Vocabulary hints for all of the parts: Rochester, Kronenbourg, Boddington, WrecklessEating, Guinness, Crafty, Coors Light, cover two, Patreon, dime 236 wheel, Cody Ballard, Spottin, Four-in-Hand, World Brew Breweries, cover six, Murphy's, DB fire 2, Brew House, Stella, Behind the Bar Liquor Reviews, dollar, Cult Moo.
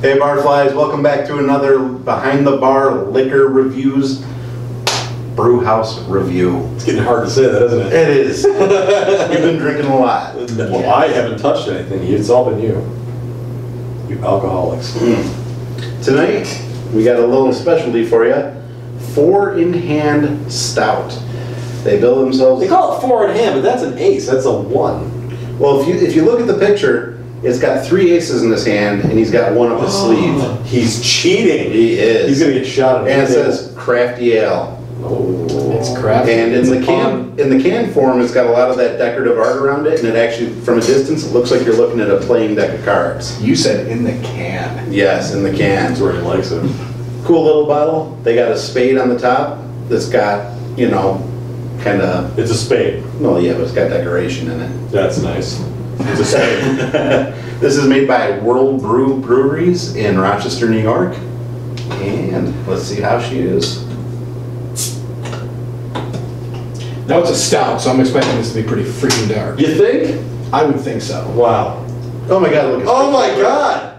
Hey Barflies, welcome back to another Behind the Bar Liquor Reviews Brew House Review. It's getting hard to say that, isn't it? It is. You've been drinking a lot. Well, yeah. I haven't touched anything. It's all been you. You alcoholics. Mm. Tonight, we got a little specialty for you. Four-in-hand stout. They build themselves... They call it four-in-hand, but that's an ace. That's a one. Well, if you look at the picture... It's got three aces in his hand, and he's got one up his sleeve. He's cheating. He is. He's going to get shot at. And it says craft ale. Oh, it's crafty. And in the can form, it's got a lot of that decorative art around it, and it actually, from a distance, it looks like you're looking at a playing deck of cards. You said in the can. Yes, in the can. That's where he likes it. Cool little bottle. They got a spade on the top that's got, you know, kind of... It's a spade. Well, yeah, but it's got decoration in it. That's nice. This is made by World Brew Breweries in Rochester, New York. And let's see how she is. Now it's a stout, so I'm expecting this to be pretty freaking dark. You think? I would think so. Wow. Oh my god, look at this. Oh my god!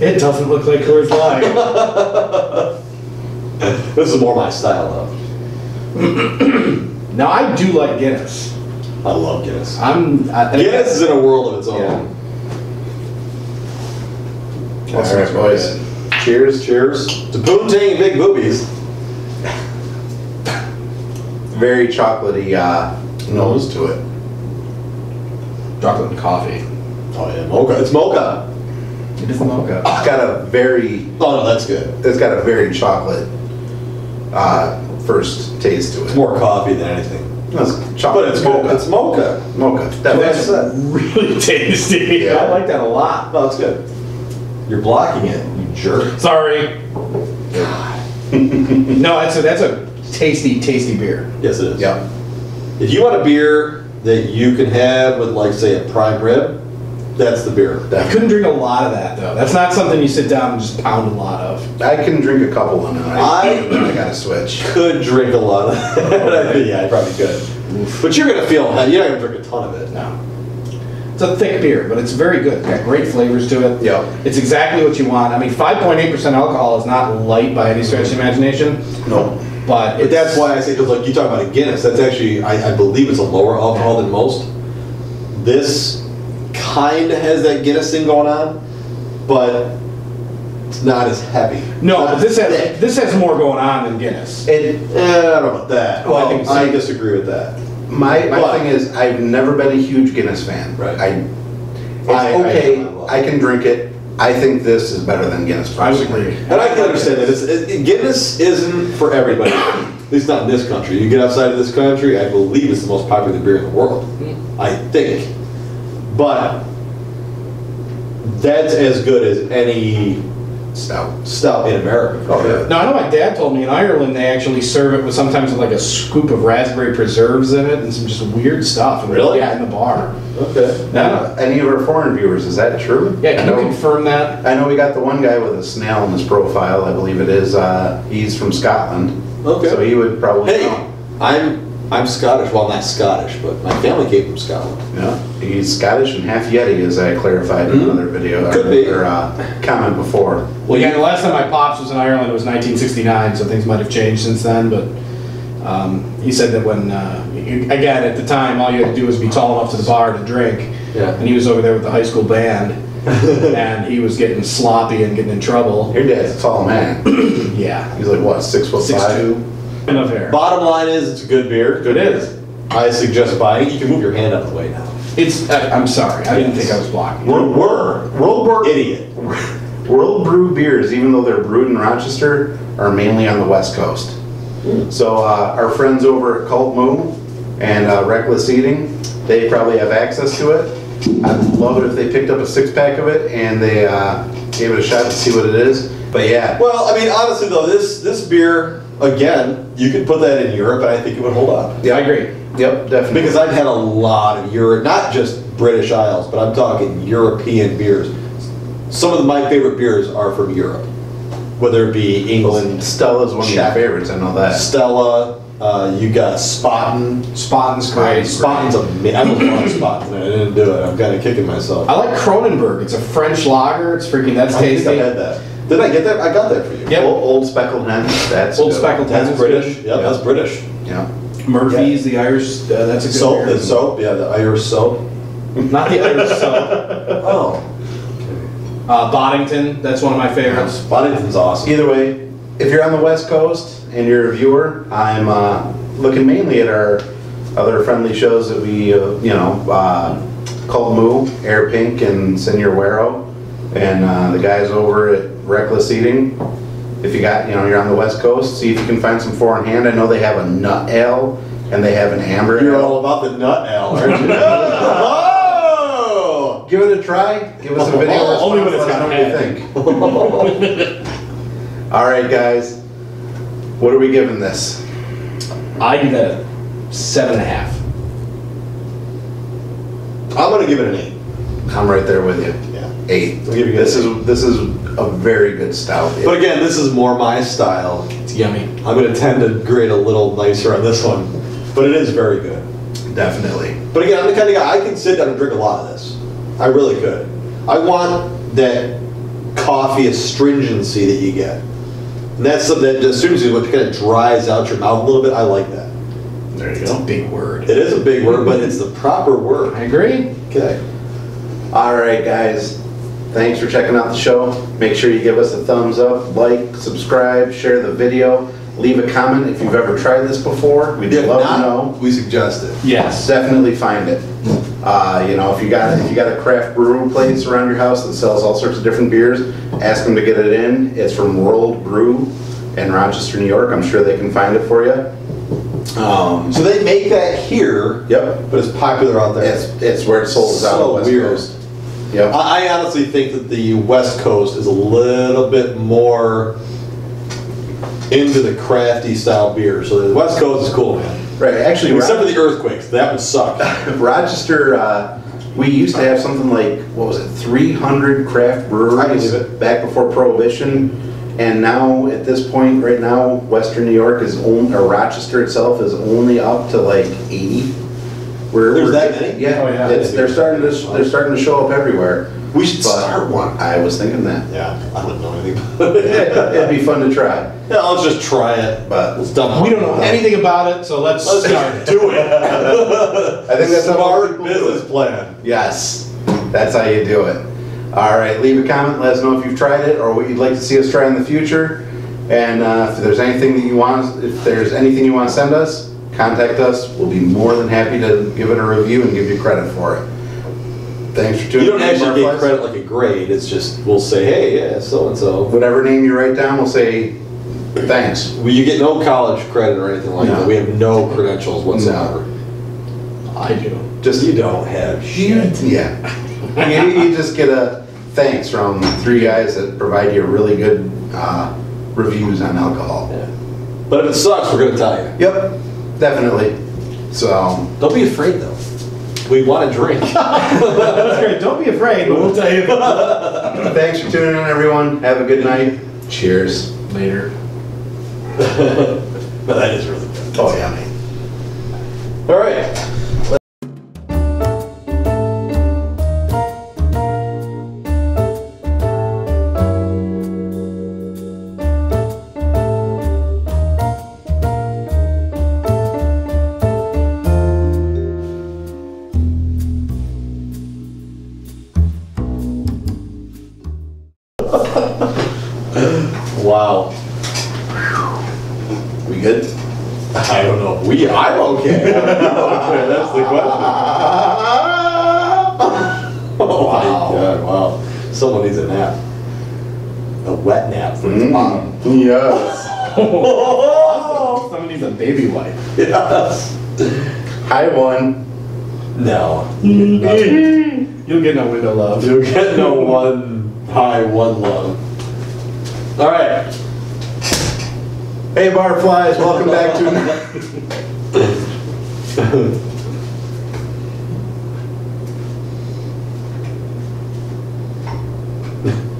It doesn't look like Coors Light. This is more my style, though. Now I do like Guinness. I love Guinness. Guinness is in a world of its own. Yeah. All right, boys. Cheers, cheers. To boom-tang big boobies. Very chocolatey nose to it. Chocolate and coffee. Oh yeah, mocha. It's mocha. It is mocha. It's got a very... Oh no, that's good. It's got a very chocolate first taste to it. It's more coffee than anything. But it's mocha. It's mocha. Mocha. That's really tasty. Yeah. I like that a lot. No, it's good. You're blocking it, you jerk. Sorry. God. No, that's a tasty, tasty beer. Yes, it is. Yeah. If you want a beer that you can have with, like, say, a prime rib, that's the beer. Definitely. I couldn't drink a lot of that, though. That's not something you sit down and just pound a lot of. I can drink a couple of them. I gotta switch. Could drink a lot of that. Okay. Yeah, I probably could. Oof. But you're gonna feel that. You're not gonna drink a ton of it. No. It's a thick beer, but it's very good. It's got great flavors to it. Yeah. It's exactly what you want. I mean, 5.8% alcohol is not light by any stretch of the imagination. No. But that's why I say, because, like, you talk about a Guinness, that's actually, I believe it's a lower alcohol than most. This kind of has that Guinness thing going on, but it's not as heavy. No, but this has more going on than Guinness. And I don't know about that. Well, I disagree with that. My thing is, I've never been a huge Guinness fan. Right. I can drink it. I think this is better than Guinness. Probably. I would agree, and I can understand that. Guinness isn't for everybody. At least not in this country. You get outside of this country, I believe it's the most popular beer in the world. Mm. I think. But that's as good as any stout in America. Oh, yeah. Now, I know my dad told me in Ireland they actually serve it with sometimes like a scoop of raspberry preserves in it and some just weird stuff. And really? Yeah, in the bar. Okay. Now, any of our foreign viewers, is that true? Yeah, can you confirm that? I know we got the one guy with a snail in his profile, I believe it is. He's from Scotland. Okay. So he would probably know. I'm Scottish. Well, not Scottish, but my family came from Scotland. Yeah, he's Scottish and half Yeti, as I clarified in another video. Comment before. Well, yeah, the last time my pops was in Ireland, it was 1969, so things might have changed since then. But he said that when again at the time, all you had to do was be tall enough to the bar to drink. Yeah. And he was over there with the high school band. And he was getting sloppy and getting in trouble. Your dad's a tall man. Yeah. He's like what, 6'5"? Enough hair. Bottom line is, it's a good beer. It is. I suggest buying. You can move your hand out of the way now. It's. I'm sorry. I didn't think I was blocking. World Brew beers, even though they're brewed in Rochester, are mainly on the West Coast. Mm. So our friends over at Cult Moo and Reckless Eating, they probably have access to it. I'd love it if they picked up a six-pack of it and they gave it a shot to see what it is. But yeah. Well, I mean, honestly though, this beer. Again, you could put that in Europe, and I think it would hold up. Yeah, I agree. Yep, definitely. Because I've had a lot of Europe, not just British Isles, but I'm talking European beers. Some of my favorite beers are from Europe, whether it be England. Stella's one of my favorites, I know that. Stella, You got Spottin. Spottin's great. Spottin's amazing. I don't want Spottin. I didn't do it. I'm kind of kicking myself. I like Kronenbourg. It's a French lager. It's freaking, that's tasty. I think I had that. Did I get that? I got that for you. Yeah. Old Speckled Hen. That's Old Speckled Hen. That's British. Yeah, that's British. Yeah. Murphy's, the Irish. That's a good soap. The soap. Yeah, the Irish soap. Not the Irish soap. Oh. Okay. Boddington. That's one of my favorites. Yeah, Boddington's awesome. Either way, if you're on the West Coast and you're a viewer, I'm looking mainly at our other friendly shows that we, Cult Moo, Air Pink, and Senor Wero, and the guys over at Reckless Eating. If you got, you're on the West Coast, see if you can find some Four-in-Hand. I know they have a nut ale and they have an amber ale. You're all about the nut ale, aren't you? Oh! Give it a try. Give us a video response. Only when it's what do you think? Alright guys, what are we giving this? I give it a 7.5. I'm gonna give it an 8. I'm right there with you. Yeah. 8. We'll give you this is a very good stout. But again, this is more my style. It's yummy. I'm gonna tend to grade a little nicer on this one. But it is very good. Definitely. But again, I'm the kind of guy, I can sit down and drink a lot of this. I really could. I want that coffee astringency that you get. And that's something that, as soon as you look, it kind of dries out your mouth a little bit. I like that. There you go. It's a big word. It is a big word, but it's the proper word. I agree. Okay. All right, guys. Thanks for checking out the show. Make sure you give us a thumbs up, like, subscribe, share the video, leave a comment if you've ever tried this before. We'd love to know. We suggest it. Yes. Definitely find it. If you got a craft brew place around your house that sells all sorts of different beers, ask them to get it in. It's from World Brew in Rochester, New York. I'm sure they can find it for you. So they make that here. Yep. But it's popular out there. It's where it's sold out on the West Coast. Yep. I honestly think that the West Coast is a little bit more into the crafty style beer. So the West Coast is cool, man. Right, actually, except for the earthquakes, that would suck. Rochester, we used to have something like, what was it, 300 craft breweries back before Prohibition, and now at this point, right now, Western New York is only, or Rochester itself is only up to like 80. There's that many? Yeah, oh, yeah. They're starting to show up everywhere. We should start one. I was thinking that. Yeah, I wouldn't know anything about it. It'd be fun to try. Yeah, I'll just try it, but it's dumb. We don't know anything about it, so let's start doing it. I think that's smart business plan. Yes, that's how you do it. All right, leave a comment. Let us know if you've tried it or what you'd like to see us try in the future. And if there's anything you want to send us, contact us. We'll be more than happy to give it a review and give you credit for it. Thanks for tuning in. You don't actually get credit like a grade. It's just, we'll say, hey, yeah, so-and-so. Whatever name you write down, we'll say, thanks. Well, you get no college credit or anything like that. We have no credentials whatsoever. No. I do. Just you don't have shit. Yeah. You just get a thanks from three guys that provide you really good reviews on alcohol. Yeah. But if it sucks, we're going to tell you. Yep. Definitely. So don't be afraid, though. We want to drink. That's great. Don't be afraid. We'll tell you. Thanks for tuning in, everyone. Have a good night. Cheers. Later. But that is really good. Oh, yeah, man. All right. Wow. We good? I don't know. I'm okay. That's the question. Oh my God, wow. Someone needs a nap. A wet nap for his mom. Yes. Oh. Someone needs a baby wipe. Yes. I won. No. You'll get no window love. You'll get no one love. All right. Hey, barflies, welcome back to.